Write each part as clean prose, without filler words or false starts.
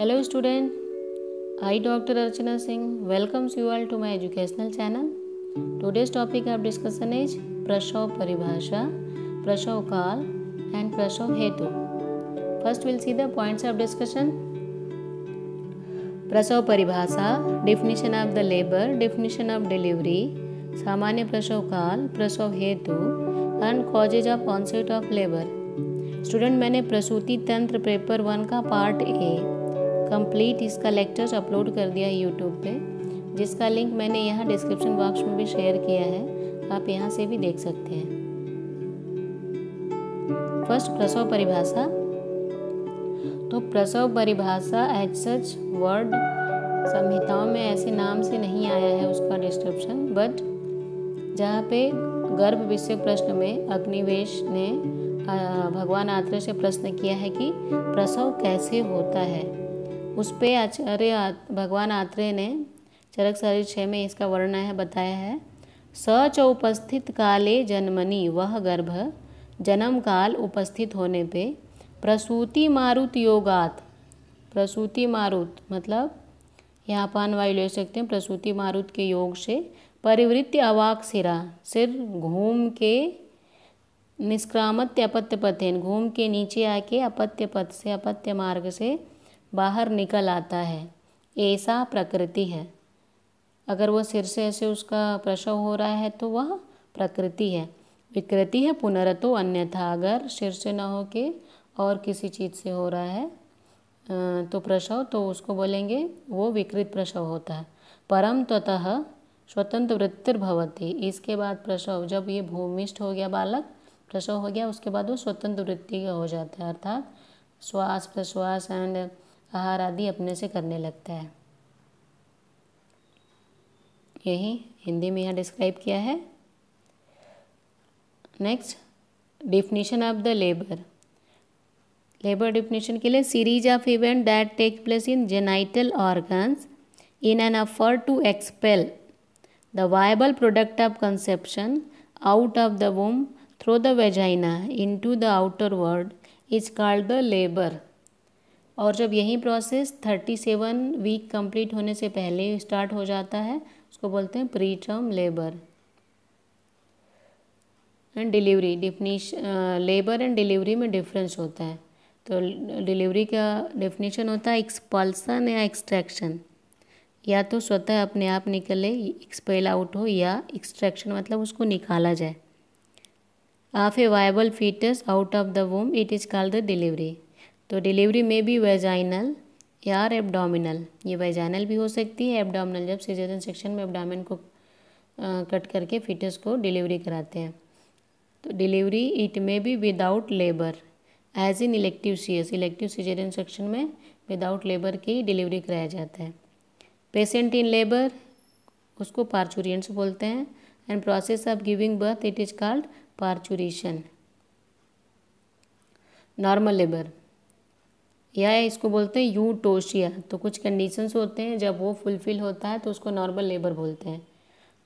Hello student, I Dr. Archna Singh welcomes you all to my educational channel. Today's topic of discussion is Prashav Paribhasha, Prashav Kal and Prashav Hetu. First we'll see the points of discussion. Prashav Paribhasha, definition of the labor, definition of delivery, Samanya Prashav Kal, Prashav Hetu and causes of onset of labor. Student, मैंने प्रसूति तंत्र paper 1 का part A complete इसका lectures upload कर दिया है YouTube पे, जिसका लिंक मैंने यहाँ डिस्क्रिप्शन बॉक्स में भी शेयर किया है, आप यहाँ से भी देख सकते हैं. फर्स्ट प्रसव परिभाषा. तो प्रसव परिभाषा एज सच वर्ड संहिताओं में ऐसे नाम से नहीं आया है उसका डिस्क्रिप्शन, बट जहाँ पे गर्भ विषय प्रश्न में अग्निवेश ने भगवान आत्रेय से प्रश्न किया है कि प्रसव कैसे होता है, उस पे आचार्य भगवान आत्रेय ने चरक शरीर 6 में इसका वर्णन है बताया है. स च उपस्थित काले जन्मनी, वह गर्भ जन्म काल उपस्थित होने पे प्रसूति मारुत योगात, प्रसूति मारुत मतलब यहाँ पान वायु ले सकते हैं, प्रसूति मारुत के योग से परिवृत्ति अवाक सिरा, सिर घूम के निष्क्रामत्य अपत्य पथेन, घूम के नीचे आके अपत्य पथ से अपत्य मार्ग से बाहर निकल आता है, ऐसा प्रकृति है. अगर वो सिर से ऐसे उसका प्रसव हो रहा है तो वह प्रकृति है. विकृति है पुनरतो अन्यथा, अगर सिर से ना हो के और किसी चीज़ से हो रहा है तो प्रसव, तो उसको बोलेंगे वो विकृत प्रसव होता है. परम ततः स्वतंत्र वृत्तिर्भवती, इसके बाद प्रसव, जब ये भूमिष्ठ हो गया बालक, प्रसव हो गया, उसके बाद वो स्वतंत्र वृत्ति का हो जाता है, अर्थात श्वास प्रश्वास एंड आहार आदि अपने से करने लगता है. यही हिंदी में यहाँ डिस्क्राइब किया है. Next definition of the labour. Labour definition के लिए series of event that take place in genital organs in an effort to expel the viable product of conception out of the womb through the vagina into the outer world is called the labour. और जब यही process 37 week complete होने से पहले start हो जाता है, उसको बोलते हैं pre term labour. And delivery definition, labour and delivery में डिफरेंस होता है. तो डिलीवरी का डिफिनीशन होता है एक्सपल्सन या एक्सट्रैक्शन, या तो स्वतः अपने आप निकले एक्सपेल आउट हो, या एक्सट्रैक्शन मतलब उसको निकाला जाए. Of a viable foetus out of the womb it is called the delivery. तो डिलीवरी में भी वेजाइनल या एब्डोमिनल, ये वेजाइनल भी हो सकती है, एब्डोमिनल जब सीजरन सेक्शन में एब्डोमिन को कट करके फीटस को डिलीवरी कराते हैं. तो डिलीवरी इट में भी without labour as in elective CS, elective caesarean section में विदाउट लेबर की डिलीवरी कराया जाता है. पेशेंट इन लेबर, उसको पार्चुरियंस बोलते हैं. And process of giving birth it is called parturition. Normal labour या इसको बोलते हैं यूटोशिया. तो कुछ कंडीशंस होते हैं, जब वो फुलफिल होता है तो उसको नॉर्मल लेबर बोलते हैं.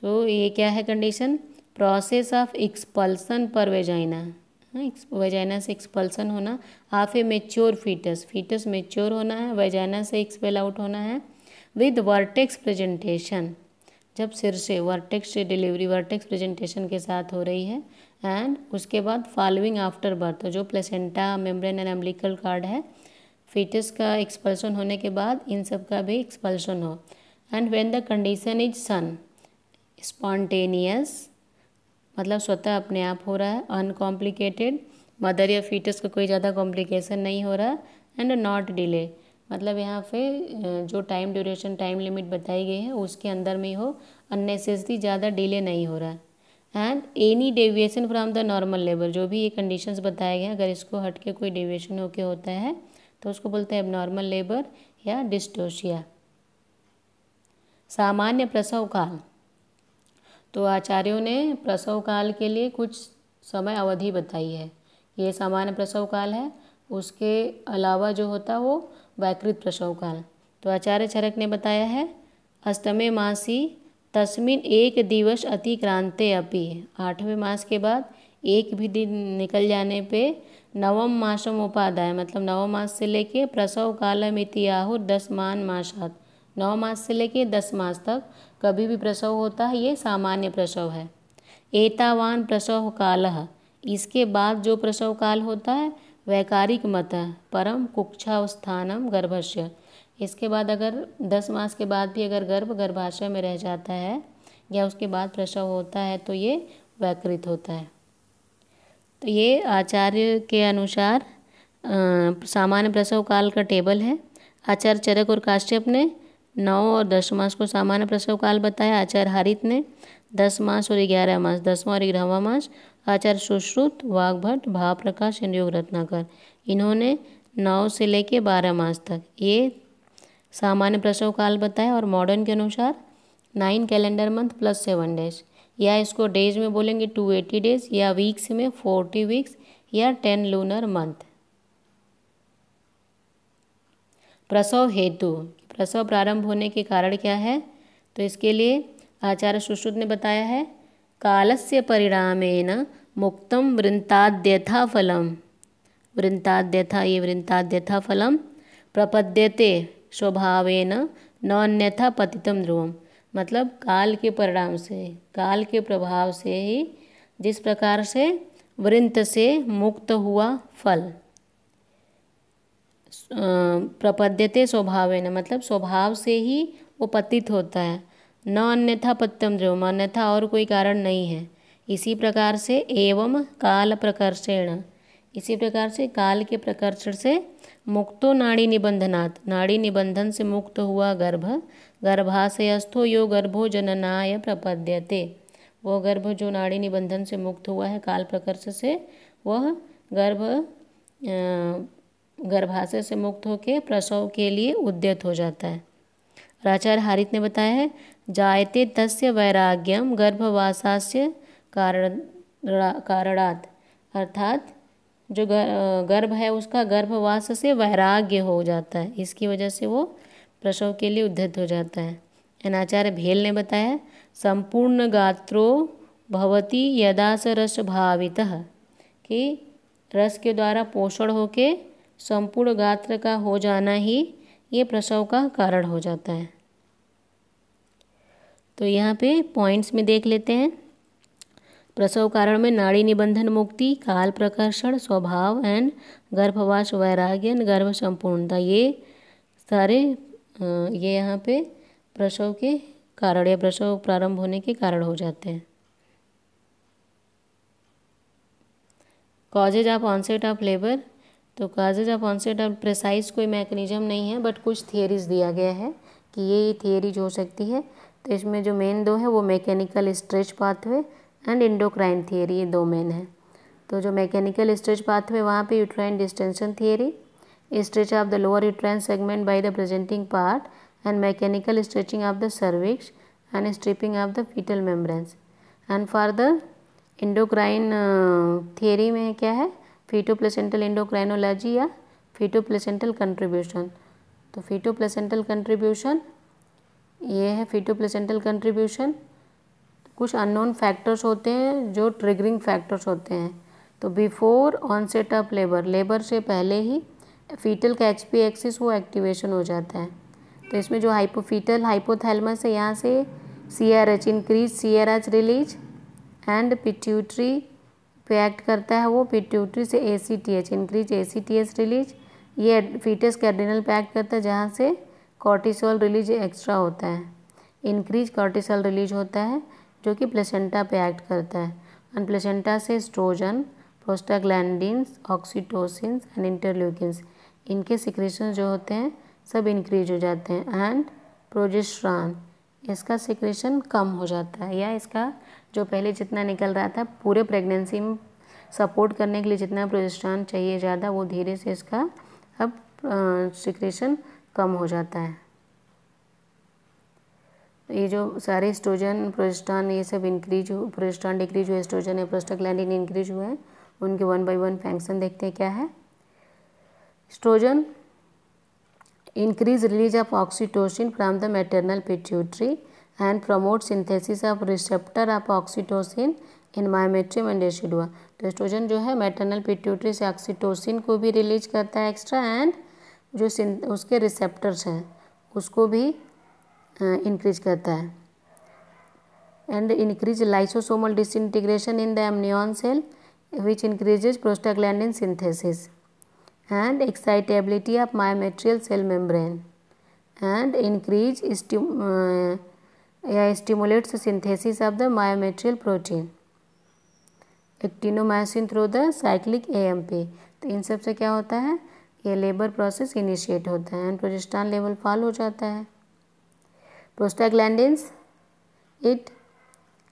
सो ये क्या है condition, process of expulsion per vagina, vagina से एक्सपल्सन होना. Of a mature foetus, foetus mature होना है, वेजाइना से एक्सपेल आउट होना है. विद वर्टेक्स प्रेजेंटेशन, जब सिर से वर्टेक्स से डिलीवरी वर्टेक्स प्रेजेंटेशन के साथ हो रही है. एंड उसके बाद फॉलोइंग आफ्टर बर्थ, जो placenta membrane and umbilical cord है, फीटस का एक्सपल्शन होने के बाद इन सब का भी एक्सपल्शन हो. And when the condition is sun, spontaneous मतलब स्वतः अपने आप हो रहा है, अनकॉम्प्लिकेटेड मदर या फीटस को कोई ज़्यादा कॉम्प्लिकेशन नहीं हो रहा. एंड नॉट डिले मतलब यहाँ पे जो टाइम ड्यूरेशन टाइम लिमिट बताई गई है उसके अंदर में हो, अननेसेसरी ज़्यादा डिले नहीं हो रहा है. And any deviation from the normal labour, जो भी ये कंडीशंस बताए गए हैं अगर इसको हट के कोई डेविएशन होके होता है तो उसको बोलते हैं एबनॉर्मल लेबर या डिस्टोशिया. सामान्य प्रसव काल, तो आचार्यों ने प्रसव काल के लिए कुछ समय अवधि बताई है, ये सामान्य प्रसव काल है. उसके अलावा जो होता है वो वैकृत प्रसव काल. तो आचार्य चरक ने बताया है अष्टमे मासी तस्मिन एक दिवस अतिक्रांते अपि, 8वें मास के बाद एक भी दिन निकल जाने पे नवम मासम उपादाय, मतलब नवम मास से लेके प्रसव कालमिति आहुर दशमान मासात, 9 मास से लेके 10 मास तक कभी भी प्रसव होता है, ये सामान्य प्रसव है। एतावान प्रसव कालः, इसके बाद जो प्रसव काल होता है वैकारिक मत परम कुक्षावस्थानम गर्भस्य, इसके बाद अगर 10 मास के बाद भी अगर गर्भ गर्भाशय में रह जाता है या उसके बाद प्रसव होता है तो ये वैकृत होता है। तो ये आचार्य के अनुसार सामान्य प्रसव काल का टेबल है। आचार्य चरक और काश्यप ने 9 और 10 मास को सामान्य प्रसव काल बताया। आचार्य हरित ने 10 मास और 11 मास, 10वां और 11वां मास। आचार्य सुश्रुत, वाग्भट, भाव प्रकाश, योग रत्नाकर, इन्होंने 9 से लेके 12 मास तक ये सामान्य प्रसव काल बताया। और मॉडर्न के अनुसार 9 कैलेंडर मंथ प्लस 7 डेज, या इसको डेज में बोलेंगे 280 डेज, या वीक्स में 40 वीक्स, या 10 लूनर मंथ। प्रसव हेतु, प्रसव प्रारंभ होने के कारण क्या है, तो इसके लिए आचार्य सुश्रुत ने बताया है, कालस्य परिणामेन मुक्तम वृंताद्यथा फलम, वृंताद्यथा, ये वृंताद्यथा फलम प्रपद्यते स्वभावेन नौन्यथा पतितम ध्रुवम, मतलब काल के परिणाम से, काल के प्रभाव से ही जिस प्रकार से वृंत से मुक्त हुआ फल, प्रपद्यते स्वभावेन, मतलब स्वभाव से ही वो पतित होता है, न अन्यथा पत्यम ध्रुवम, अन्यथा और कोई कारण नहीं है। इसी प्रकार से एवं काल प्रकर्षेण, इसी प्रकार से काल के प्रकर्षण से मुक्तो नाड़ी निबंधनात्, नाड़ी निबंधन से मुक्त हुआ गर्भ, गर्भाशयस्थो यो गर्भो जननाय प्रपद्यते, वो गर्भ जो नाड़ी निबंधन से मुक्त हुआ है काल प्रकर्ष से, वह गर्भ गर्भाशय से मुक्त होकर प्रसव के लिए उद्यत हो जाता है। आचार्य हारित ने बताया है, जायते तस्य वैराग्यम गर्भवासास्य कारणात्, अर्थात जो गर्भ है उसका गर्भवास से वैराग्य हो जाता है, इसकी वजह से वो प्रसव के लिए उद्यत हो जाता है। आचार्य भेल ने बताया है, संपूर्ण गात्रो भवति यदा स रस भावितः, कि रस के द्वारा पोषण होके संपूर्ण गात्र का हो जाना ही ये प्रसव का कारण हो जाता है। तो यहाँ पे पॉइंट्स में देख लेते हैं। प्रसव कारण में नाड़ी निबंधन मुक्ति, काल प्रकर्षण, स्वभाव एंड गर्भवास, वैराग्य, गर्भ संपूर्णता, ये सारे ये यहाँ पे प्रसव के कारण या प्रसव प्रारंभ होने के कारण हो जाते हैं। Causes of onset of labour, तो causes of onset of, precise कोई मैकेनिज्म नहीं है, बट कुछ थियरीज दिया गया है कि ये थियरीज हो सकती है। तो इसमें जो मेन दो है वो mechanical stretch pathway and endocrine theory, ये दो मेन है। तो जो मैकेनिकल स्ट्रेच पाथवे, वहाँ पे uterine distension theory, stretch of the lower uterine segment by the presenting part and mechanical stretching of the cervix and stripping of the foetal membranes. And further endocrine theory में क्या है, फीटोप्लेसेंटल endocrinology या फीटोप्लेसेंटल contribution. तो फीटोप्लेसेंटल contribution ये है, फीटोप्लेसेंटल contribution, कुछ unknown factors होते हैं जो ट्रिगरिंग फैक्टर्स होते हैं। तो before onset of labour, labour से पहले ही फीटल का एचपी एक्सिस वो एक्टिवेशन हो जाता है। तो इसमें जो हाइपोफीटल हाइपोथैलेमस है, यहाँ से CRH increase, CRH release and pituitary पे एक्ट करता है वो, पिट्यूटरी से एसीटीएच इंक्रीज, एसीटीएच रिलीज, ये फीटस के एड्रिनल पे एक्ट करता है जहाँ से कॉर्टिसोल रिलीज एक्स्ट्रा होता है, इंक्रीज कॉर्टिसोल रिलीज होता है जो कि प्लेसेंटा पे एक्ट करता है। एंड प्लेसेंटा से oestrogen, prostaglandins, oxytocins and interleukins, इनके सिक्रेशन जो होते हैं सब इंक्रीज हो जाते हैं। एंड प्रोजेस्ट्रॉन, इसका सिक्रेशन कम हो जाता है, या इसका जो पहले जितना निकल रहा था पूरे प्रेगनेंसी में सपोर्ट करने के लिए जितना प्रोजेस्ट्रॉन चाहिए ज़्यादा, वो धीरे से इसका अब सिक्रेशन कम हो जाता है। तो ये जो सारे एस्ट्रोजन, प्रोजेस्ट्रॉन, ये सब इंक्रीज हो, प्रोजेस्ट्रॉन डिक्रीज हुए, एस्ट्रोजन या प्रोस्टाग्लैंडिन इंक्रीज हुए हैं, उनके 1 बाई 1 फंक्शन देखते हैं क्या है। Oestrogen increase release of oxytocin from the maternal pituitary and promote synthesis of receptor of oxytocin in myometrium and decidua, testosterone जो है मैटरनल पिट्यूटरी से ऑक्सीटोसिन को भी रिलीज करता है एक्स्ट्रा, एंड जो उसके रिसेप्टर्स हैं उसको भी इंक्रीज करता है, and increase lysosomal disintegration in the amnion cell which increases prostaglandin synthesis and excitability of myometrial cell membrane and increase stimulates synthesis of the myometrial protein actinomyosin through the cyclic AMP. तो इन सब से क्या होता है, ये labour process initiate होता है and progesterone level fall हो जाता है. Prostaglandins it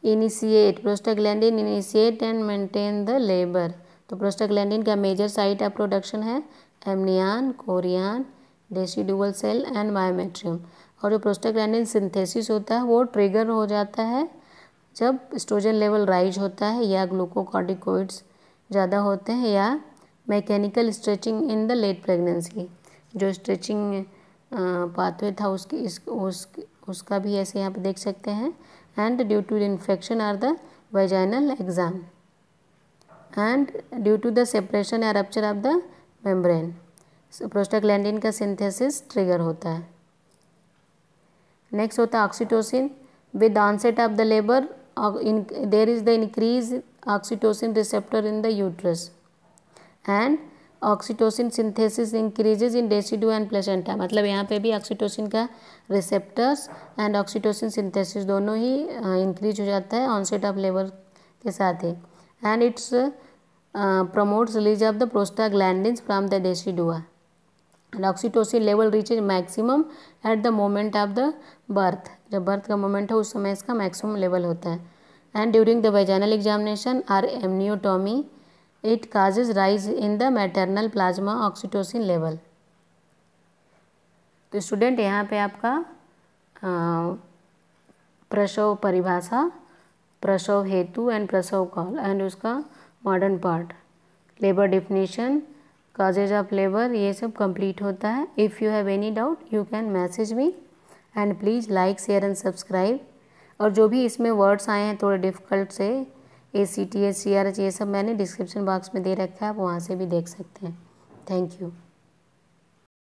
initiate, prostaglandin initiate and maintain the labour. तो प्रोस्टाग्लैंडिन का मेजर साइट ऑफ प्रोडक्शन है amnion, chorion, decidual cell and myometrium. और जो प्रोस्टाग्लैंडिन सिंथेसिस होता है वो ट्रिगर हो जाता है जब एस्ट्रोजन लेवल राइज होता है या ग्लूकोकॉर्टिकोइड्स ज़्यादा होते हैं या mechanical stretching in the late pregnancy. जो स्ट्रेचिंग पाथवे था उसका भी ऐसे यहाँ पर देख सकते हैं. And due to infection are the vaginal exam and due to the separation या rupture of the membrane prostaglandin का सिंथेसिस ट्रिगर होता है. नेक्स्ट होता है oxytocin. With onset of the labour there is the increase oxytocin receptor in the uterus and oxytocin synthesis increases in decidua and placenta. मतलब यहाँ पे भी oxytocin का रिसेप्टर्स एंड ऑक्सीटोसिन सिंथेसिस दोनों ही इंक्रीज हो जाता है ऑनसेट ऑफ लेबर के साथ ही. and it's promotes release of the prostaglandins from the decidua. And oxytocin level reaches maximum at the moment of the birth. जब birth का moment है उस समय इसका maximum level होता है. And during the vaginal examination or amniotomy, it causes rise in the maternal plasma oxytocin level. तो student यहाँ पे आपका प्रसव परिभाषा, प्रसव हेतु एंड प्रसव कॉल एंड उसका modern part, labour definition, causes of labour, ये सब कंप्लीट होता है. If you have any doubt you can message me and please like share and subscribe. और जो भी इसमें वर्ड्स आए हैं थोड़े डिफिकल्ट से, ACTH, CRH, ये सब मैंने डिस्क्रिप्शन बॉक्स में दे रखा है, आप वहाँ से भी देख सकते हैं. Thank you.